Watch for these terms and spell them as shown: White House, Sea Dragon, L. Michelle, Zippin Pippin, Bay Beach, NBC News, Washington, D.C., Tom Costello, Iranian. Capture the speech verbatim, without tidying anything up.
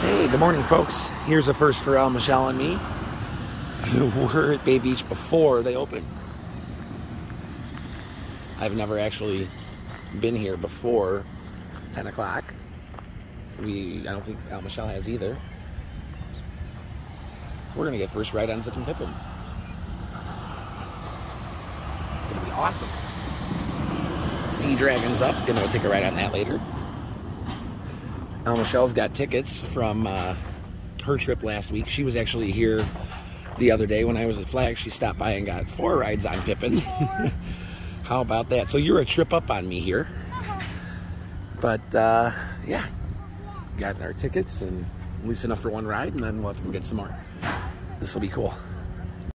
Hey, good morning, folks. Here's a first for Al, Michelle, and me. We're at Bay Beach before they open. I've never actually been here before ten o'clock. We, I don't think Al, Michelle has either. We're gonna get first ride on Zippin Pippin. It's gonna be awesome. Sea Dragon's up, gonna go take a ride on that later. Al, Michelle's got tickets from uh, her trip last week. She was actually here the other day when I was at Flag. She stopped by and got four rides on Pippin. How about that? So you're a trip up on me here. But uh, yeah, got our tickets and at least enough for one ride, and then we'll have to go get some more. This will be cool.